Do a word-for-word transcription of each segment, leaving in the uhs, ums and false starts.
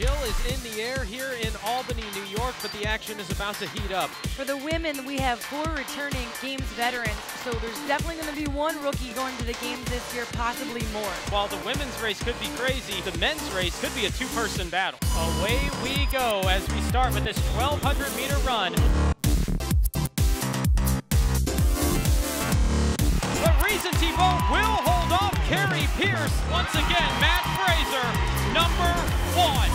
Jill is in the air here in Albany, New York, but the action is about to heat up. For the women, we have four returning Games veterans, so there's definitely going to be one rookie going to the Games this year, possibly more. While the women's race could be crazy, the men's race could be a two-person battle. Away we go as we start with this twelve hundred meter run. Reason-Thibault will hold off Carrie Pierce. Once again, Mat Fraser, number one.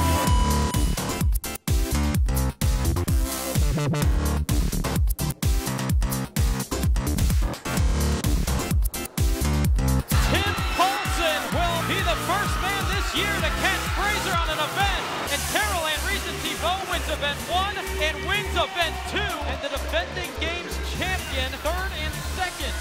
Tim Paulson will be the first man this year to catch Fraser on an event. And Carol-Ann Reason-Thibault wins event one and wins event two. And the defending Games champion, third and second.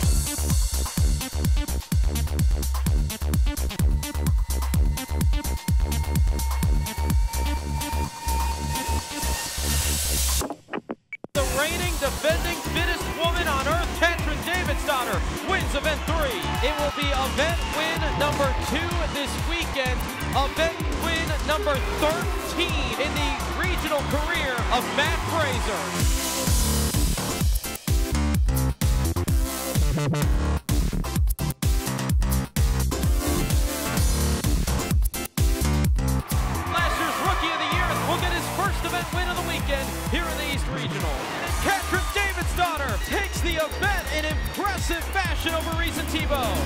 Defending fittest woman on earth, Katrin Davidsdottir, wins event three. It will be event win number two this weekend, event win number thirteen in the regional career of Mat Fraser. Win of the weekend here in the East Regional. Katrin Davidsdottir takes the event in impressive fashion over Reason-Thibault.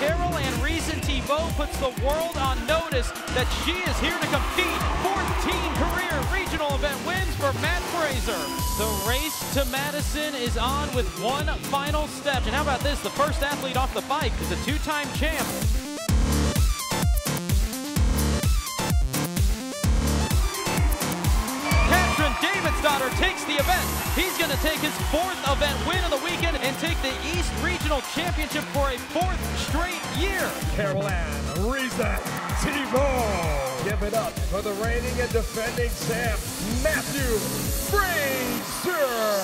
Carol-Ann Reason-Thibault puts the world on notice that she is here to compete. fourteen career regional event wins for Mat Fraser. The race to Madison is on with one final step. And how about this? The first athlete off the bike is a two-time champ. Katrin Davidsdottir takes the event. He's going to take his fourth event win of the weekend and take the East Regional Championship for a fourth straight year. Carol-Ann Reason-Thibault. Give it up for the reigning and defending champ, Mat Fraser!